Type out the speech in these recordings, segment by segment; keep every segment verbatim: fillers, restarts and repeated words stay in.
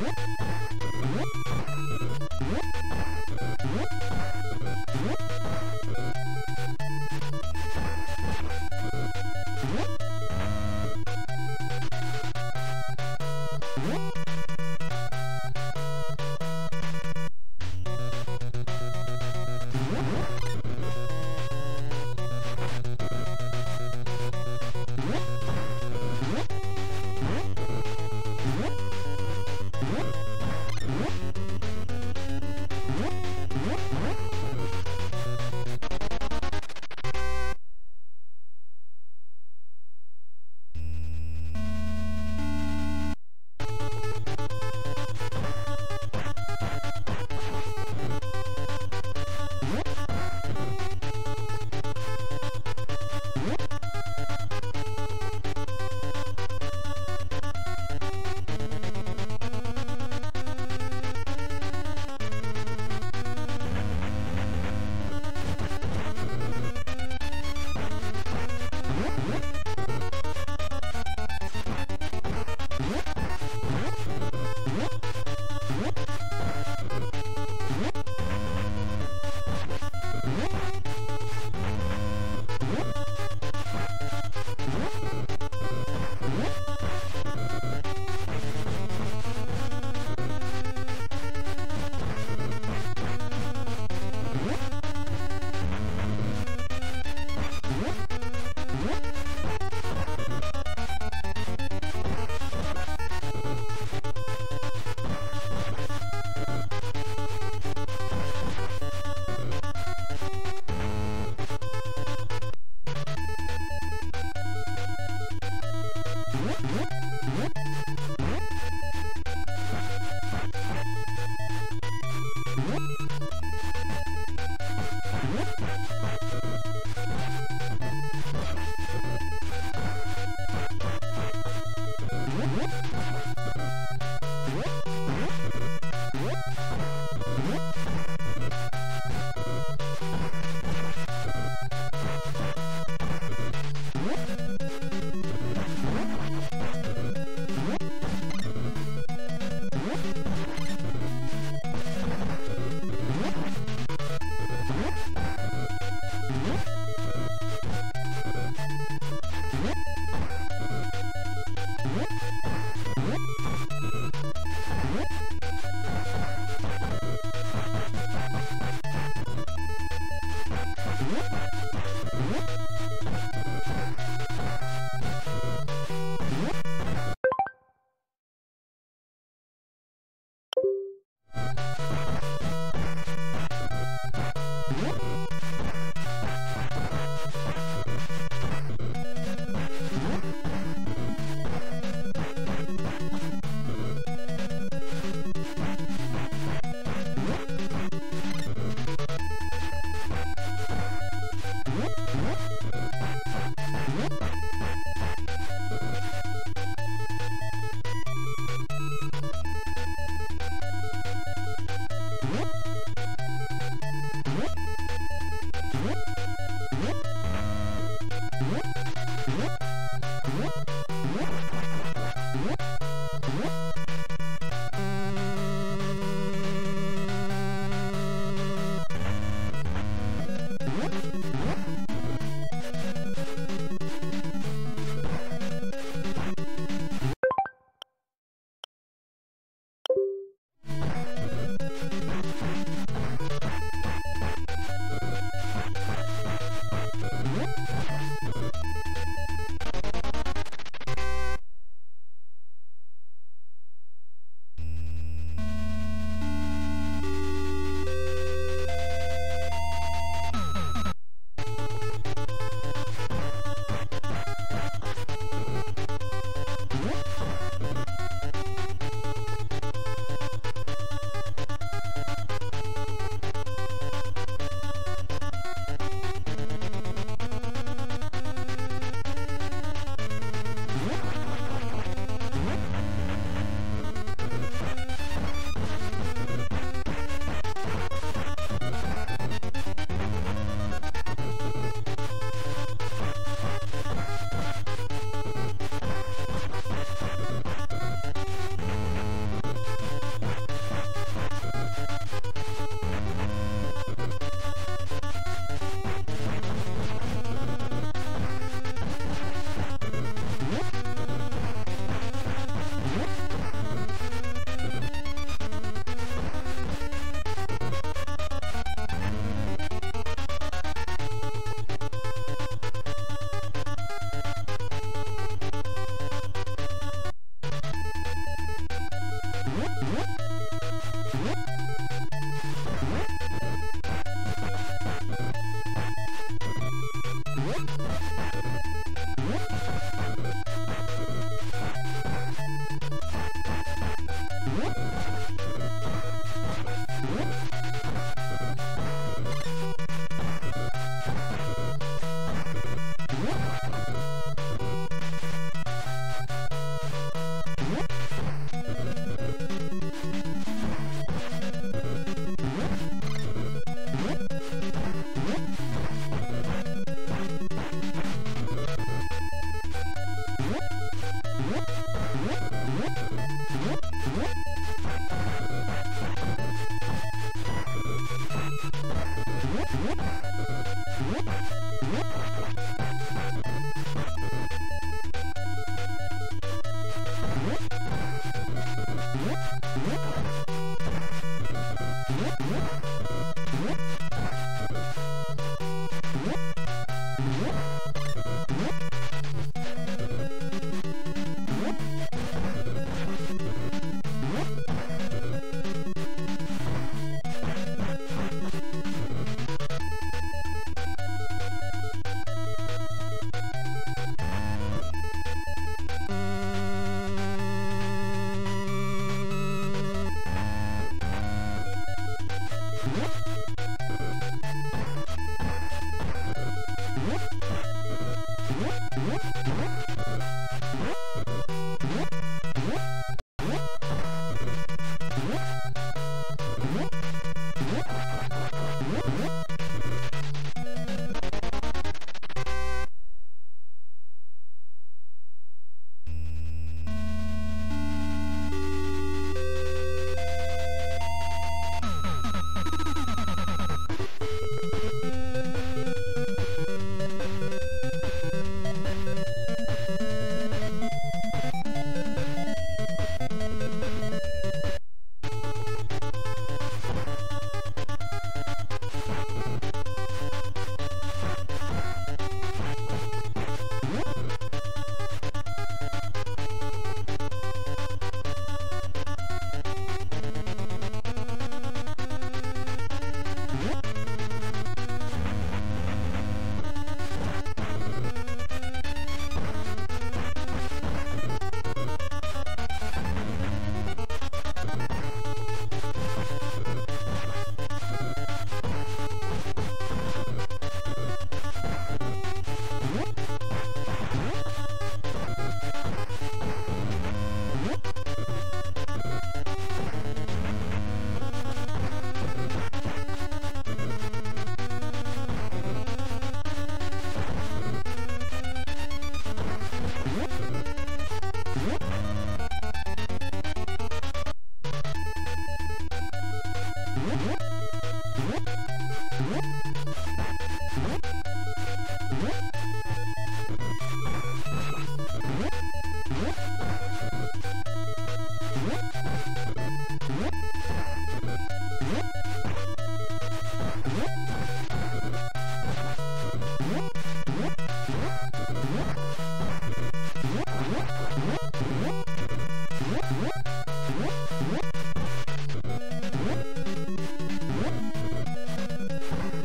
What?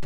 What?